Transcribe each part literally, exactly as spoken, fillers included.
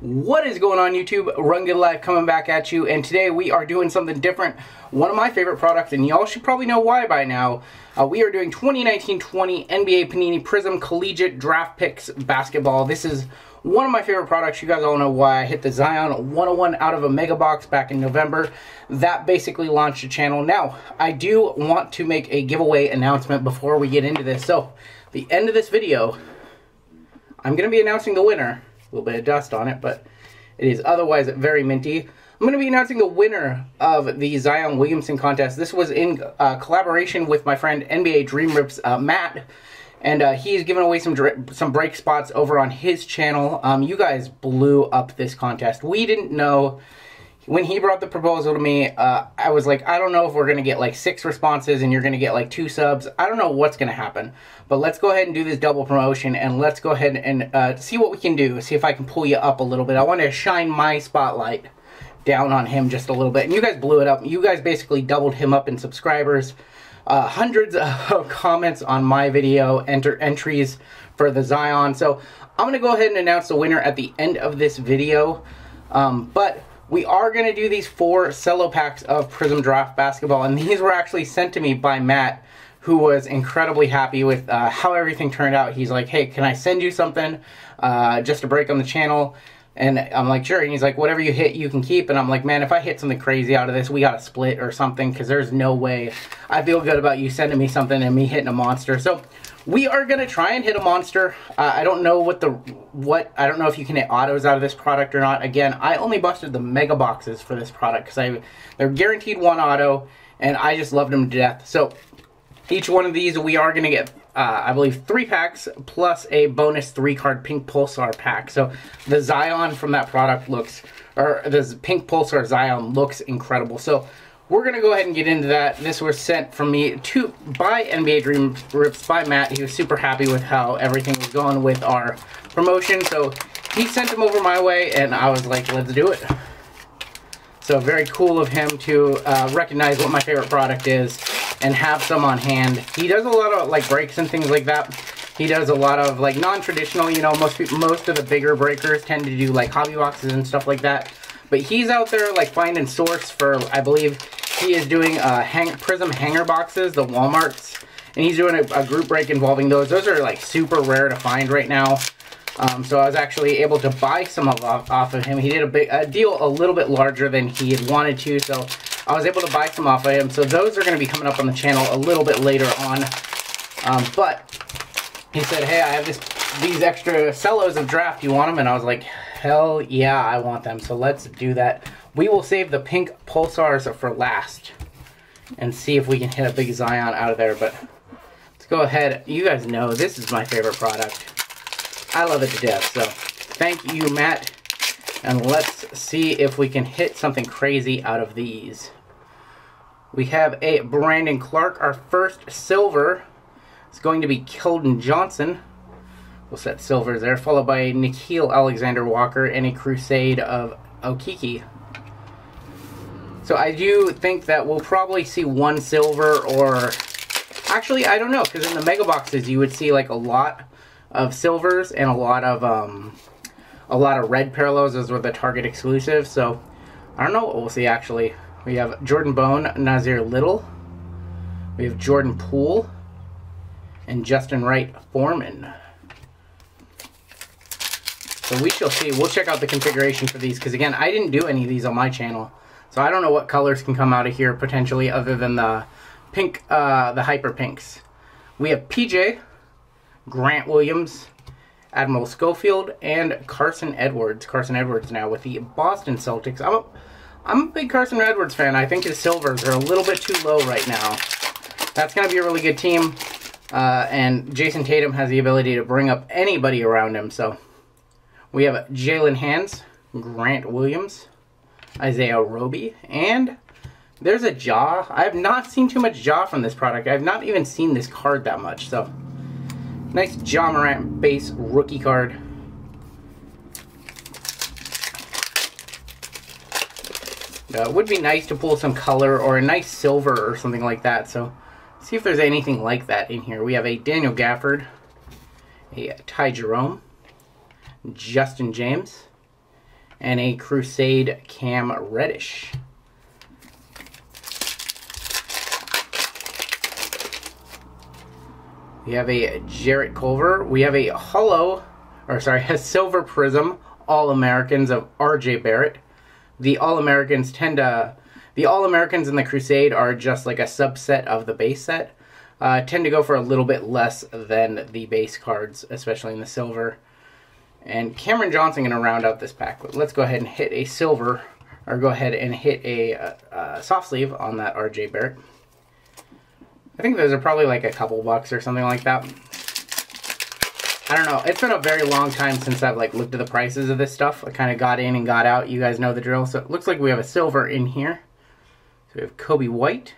What is going on, YouTube? RunGoodLife coming back at you, and today we are doing something different. One of my favorite products, and y'all should probably know why by now. Uh, we are doing twenty nineteen twenty N B A Panini Prizm Collegiate Draft Picks Basketball. This is one of my favorite products. You guys all know why. I hit the Zion one oh one out of a mega box back in November. That basically launched the channel. Now, I do want to make a giveaway announcement before we get into this. So, at the end of this video, I'm going to be announcing the winner. A little bit of dust on it, but it is otherwise very minty. I'm going to be announcing the winner of the Zion Williamson contest. This was in uh, collaboration with my friend N B A Dream Rips, uh, Matt, and uh, he's giving away some some break spots over on his channel. Um, you guys blew up this contest. We didn't know. When he brought the proposal to me, uh, I was like, I don't know if we're going to get like six responses and you're going to get like two subs. I don't know what's going to happen, but let's go ahead and do this double promotion and let's go ahead and uh, see what we can do. See if I can pull you up a little bit. I want to shine my spotlight down on him just a little bit. And you guys blew it up. You guys basically doubled him up in subscribers. Uh, hundreds of comments on my video, enter entries for the Zion. So I'm going to go ahead and announce the winner at the end of this video. Um, but... We are going to do these four cello packs of Prizm Draft Basketball, and these were actually sent to me by Matt, who was incredibly happy with uh, how everything turned out. He's like, hey, can I send you something uh, just a break on the channel? And I'm like, sure. And he's like, whatever you hit, you can keep. And I'm like, man, if I hit something crazy out of this, we got to split or something, because there's no way. I feel good about you sending me something and me hitting a monster. So we are going to try and hit a monster. Uh, I don't know what the, what, I don't know if you can hit autos out of this product or not. Again, I only busted the mega boxes for this product because I, they're guaranteed one auto, and I just loved them to death. So each one of these, we are going to get Uh, I believe three packs plus a bonus three card pink Pulsar pack. So the Zion from that product looks, or this pink Pulsar Zion looks incredible. So we're gonna go ahead and get into that. This was sent from me to by N B A Dream Rips by Matt. He was super happy with how everything was going with our promotion. So he sent them over my way, and I was like, let's do it. So very cool of him to uh, recognize what my favorite product is and have some on hand. He does a lot of like breaks and things like that. He does a lot of like non-traditional, you know, most people, most of the bigger breakers tend to do like hobby boxes and stuff like that. But he's out there like finding source for, I believe he is doing uh, hang, Prizm hanger boxes, the Walmarts. And he's doing a, a group break involving those. Those are like super rare to find right now. Um, so I was actually able to buy some of off, off of him. He did a, big, a deal a little bit larger than he had wanted to. So I was able to buy some off of him, so those are going to be coming up on the channel a little bit later on. Um, but he said, hey, I have this, these extra cellos of draft. You want them? And I was like, hell yeah, I want them. So let's do that. We will save the pink Pulsars for last and see if we can hit a big Zion out of there. But let's go ahead. You guys know this is my favorite product. I love it to death. So thank you, Matt. And let's see if we can hit something crazy out of these. We have a Brandon Clarke, our first silver. It's going to be Keldon Johnson. We'll set silvers there, followed by a Nickeil Alexander-Walker and a Crusade of Okiki. So I do think that we'll probably see one silver, or actually, I don't know, because in the mega boxes you would see like a lot of silvers and a lot of um a lot of red parallels. Those were the Target exclusive, so I don't know what we'll see actually. We have Jordan Bone, Nazir Little. We have Jordan Poole and Justin Wright Foreman. So we shall see. We'll check out the configuration for these, because again, I didn't do any of these on my channel. So I don't know what colors can come out of here potentially other than the pink, uh, the hyper pinks. We have P J, Grant Williams, Admiral Schofield, and Carson Edwards. Carson Edwards now with the Boston Celtics. I'm a, I'm a big Carson Edwards fan. I think his silvers are a little bit too low right now. That's going to be a really good team. Uh, and Jason Tatum has the ability to bring up anybody around him. So we have Jalen Hands, Grant Williams, Isaiah Roby, and there's a Ja. I have not seen too much Ja from this product. I have not even seen this card that much. So nice Ja Morant base rookie card. Uh, it would be nice to pull some color or a nice silver or something like that. So see if there's anything like that in here. We have a Daniel Gafford, a Ty Jerome, Justin James, and a Crusade Cam Reddish. We have a Jarrett Culver. We have a hollow, or sorry, a silver prism All-Americans of R J Barrett. The All-Americans tend to, the All-Americans in the Crusade are just like a subset of the base set. Uh, tend to go for a little bit less than the base cards, especially in the silver. And Cameron Johnson gonna round out this pack. Let's go ahead and hit a silver, or go ahead and hit a uh, uh, soft sleeve on that R J Barrett. I think those are probably like a couple bucks or something like that. I don't know. It's been a very long time since I've like looked at the prices of this stuff. I kind of got in and got out. You guys know the drill. So it looks like we have a silver in here. So we have Coby White.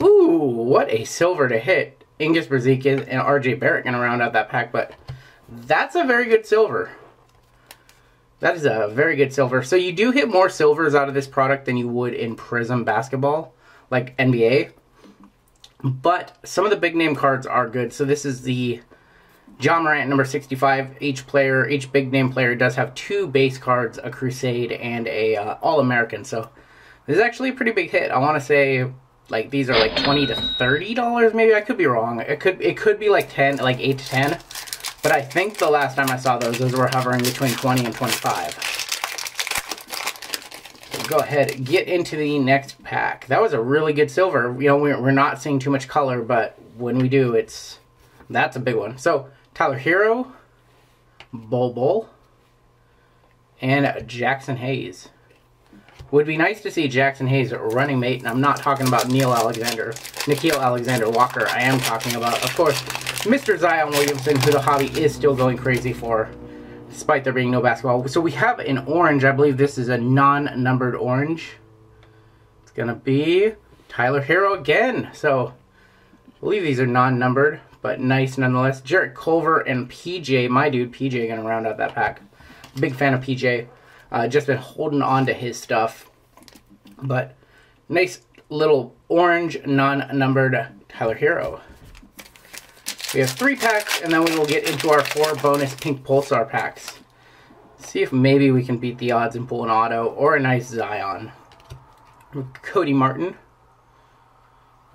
Ooh, what a silver to hit. Ingus Brazikis and R J Barrett going to round out that pack, but that's a very good silver. That is a very good silver. So you do hit more silvers out of this product than you would in Prizm basketball, like N B A. But some of the big name cards are good. So this is the Ja Morant number sixty-five. Each player, each big name player does have two base cards, a Crusade and a uh, All-American. So this is actually a pretty big hit. I want to say like these are like twenty to thirty dollars maybe. I could be wrong. It could it could be like ten, like eight to ten. But I think the last time I saw those, those were hovering between twenty and twenty-five. Go ahead, get into the next pack. That was a really good silver. You know, we're not seeing too much color, but when we do, it's that's a big one. So Tyler Herro, Bol Bol, and Jaxson Hayes. Would be nice to see Jaxson Hayes running mate, and I'm not talking about Nickeil Alexander, Nickeil Alexander-Walker. I am talking about, of course, Mister Zion Williamson, who the hobby is still going crazy for, despite there being no basketball. So we have an orange. I believe this is a non-numbered orange. It's going to be Tyler Herro again. So I believe these are non-numbered, but nice nonetheless. Jarrett Culver and P J. My dude, P J, going to round out that pack. Big fan of P J. Uh, just been holding on to his stuff. But nice little orange, non-numbered Tyler Herro. We have three packs, and then we will get into our four bonus pink Pulsar packs. See if maybe we can beat the odds and pull an auto, or a nice Zion. Cody Martin.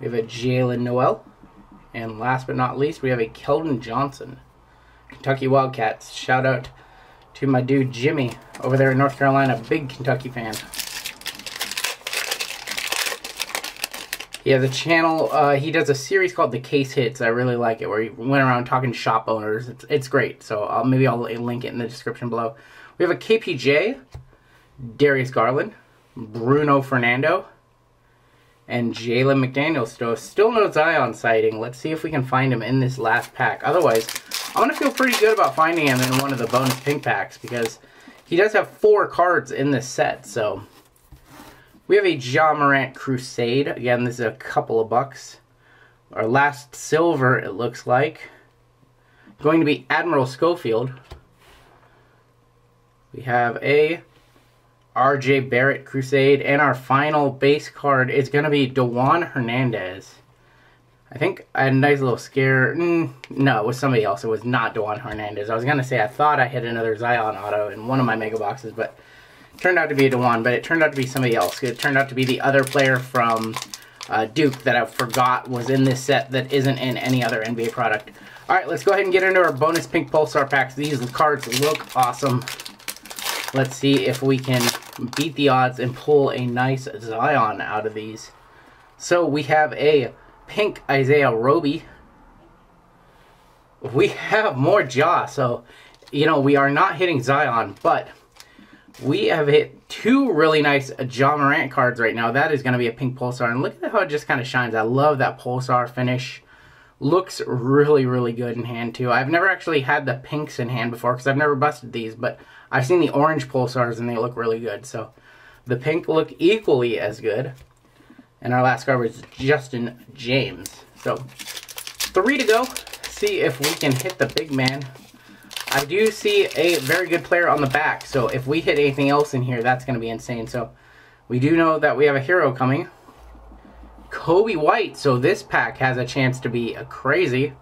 We have a Jalen Noel. And last but not least, we have a Keldon Johnson. Kentucky Wildcats. Shout out to my dude Jimmy over there in North Carolina. Big Kentucky fan. Yeah, the channel, uh, he does a series called The Case Hits. I really like it, where he went around talking to shop owners. It's, it's great, so I'll, maybe I'll link it in the description below. We have a K P J, Darius Garland, Bruno Fernando, and Jalen McDaniels. Still, still no Zion sighting. Let's see if we can find him in this last pack. Otherwise, I'm going to feel pretty good about finding him in one of the bonus pink packs, because he does have four cards in this set, so... We have a Ja Morant Crusade. Again, this is a couple of bucks. Our last silver, it looks like. Going to be Admiral Schofield. We have a R J Barrett Crusade. And our final base card is going to be Dewan Hernandez. I think I had a nice little scare. Mm, no, it was somebody else. It was not Dewan Hernandez. I was going to say I thought I hit another Zion auto in one of my mega boxes, but... turned out to be a Dewan, but it turned out to be somebody else. It turned out to be the other player from uh, Duke that I forgot was in this set that isn't in any other N B A product. All right, let's go ahead and get into our bonus pink Pulsar packs. These cards look awesome. Let's see if we can beat the odds and pull a nice Zion out of these. So we have a pink Isaiah Roby. We have more Ja, so, you know, we are not hitting Zion, but... we have hit two really nice Ja Morant cards right now. That is going to be a pink Pulsar. And look at how it just kind of shines. I love that Pulsar finish. Looks really, really good in hand, too. I've never actually had the pinks in hand before because I've never busted these. But I've seen the orange Pulsars, and they look really good. So the pink look equally as good. And our last card was Justin James. So three to go. See if we can hit the big man. I do see a very good player on the back, so if we hit anything else in here, that's going to be insane. So we do know that we have a Herro coming. Coby White. So this pack has a chance to be a crazy.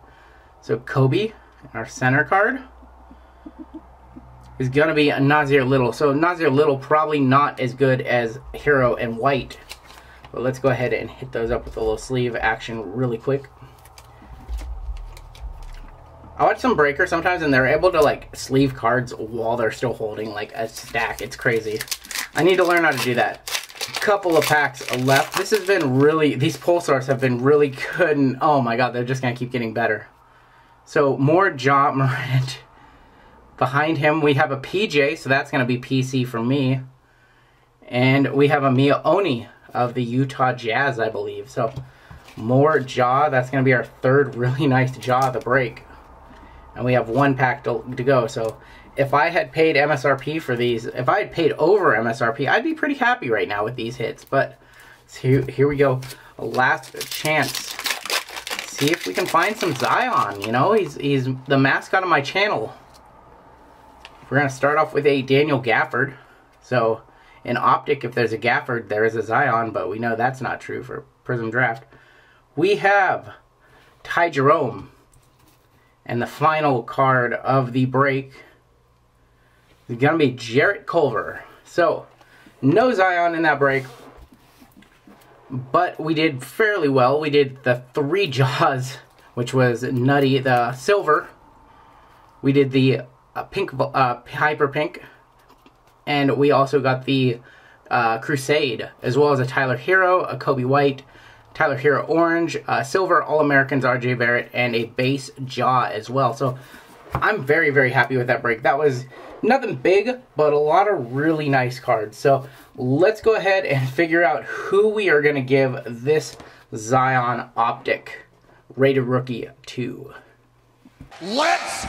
So Coby, our center card, is going to be a Nazir Little. So Nazir Little probably not as good as Herro and White. But let's go ahead and hit those up with a little sleeve action really quick. I watch some breakers sometimes and they're able to like sleeve cards while they're still holding like a stack. It's crazy. I need to learn how to do that. Couple of packs left. This has been really, these Pulsars have been really good, and oh my god, they're just going to keep getting better. So more Ja Morant. Behind him we have a P J, so that's going to be P C for me. And we have a Mia Oni of the Utah Jazz, I believe. So more Ja. That's going to be our third really nice Ja of the break. And we have one pack to, to go. So if I had paid M S R P for these, if I had paid over M S R P, I'd be pretty happy right now with these hits. But here, here we go. Last chance. See if we can find some Zion. You know, he's, he's the mascot of my channel. We're going to start off with a Daniel Gafford. So in Optic, if there's a Gafford, there is a Zion. But we know that's not true for Prism Draft. We have Ty Jerome. And the final card of the break is going to be Jarrett Culver. So, no Zion in that break. But we did fairly well. We did the three Jaws, which was nutty. The silver. We did the uh, pink, uh, hyper pink. And we also got the uh, Crusade, as well as a Tyler Herro, a Coby White, Tyler Herro orange, uh, silver All-Americans R J Barrett, and a base Ja as well. So I'm very, very happy with that break. That was nothing big, but a lot of really nice cards. So let's go ahead and figure out who we are going to give this Zion Optic rated rookie to. Let's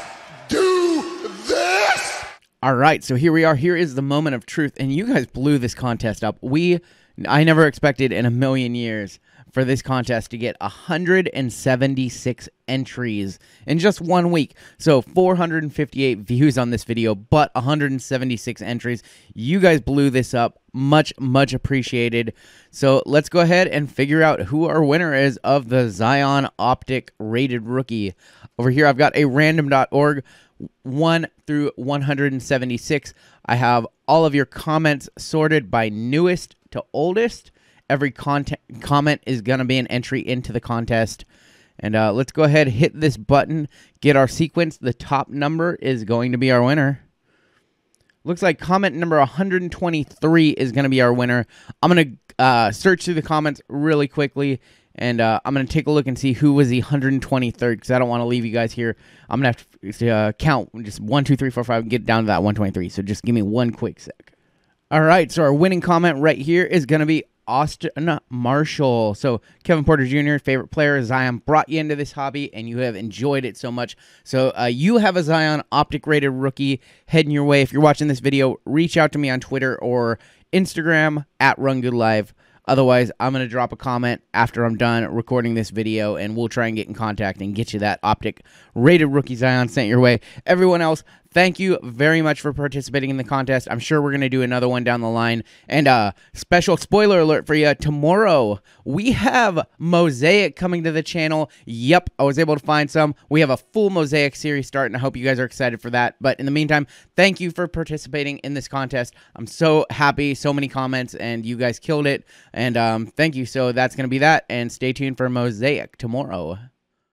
do this! All right, so here we are. Here is the moment of truth, and you guys blew this contest up. We, I never expected in a million years for this contest to get one hundred seventy-six entries in just one week. So four hundred fifty-eight views on this video, but one hundred seventy-six entries. You guys blew this up. Much, much appreciated. So let's go ahead and figure out who our winner is of the Zion Optic rated rookie. Over here, I've got a random dot org one through one hundred seventy-six. I have all of your comments sorted by newest to oldest. Every content, comment is going to be an entry into the contest. And uh, let's go ahead, hit this button, get our sequence. The top number is going to be our winner. Looks like comment number one hundred twenty-three is going to be our winner. I'm going to uh, search through the comments really quickly. And uh, I'm going to take a look and see who was the one hundred twenty-third, because I don't want to leave you guys here. I'm going to have to uh, count just one, two, three, four, five, and get down to that one twenty-three. So just give me one quick sec. All right, so our winning comment right here is going to be Austin Marshall. So Kevin Porter Junior, favorite player, Zion brought you into this hobby, and you have enjoyed it so much. So uh, you have a Zion Optic rated rookie heading your way. If you're watching this video, reach out to me on Twitter or Instagram at RunGoodLife. Otherwise, I'm going to drop a comment after I'm done recording this video, and we'll try and get in contact and get you that Optic rated rookie Zion sent your way. Everyone else, thank you very much for participating in the contest. I'm sure we're going to do another one down the line. And uh, special spoiler alert for you. Tomorrow, we have Mosaic coming to the channel. Yep, I was able to find some. We have a full Mosaic series start, and I hope you guys are excited for that. But in the meantime, thank you for participating in this contest. I'm so happy. So many comments, and you guys killed it. And um, thank you. So that's going to be that. And stay tuned for Mosaic tomorrow.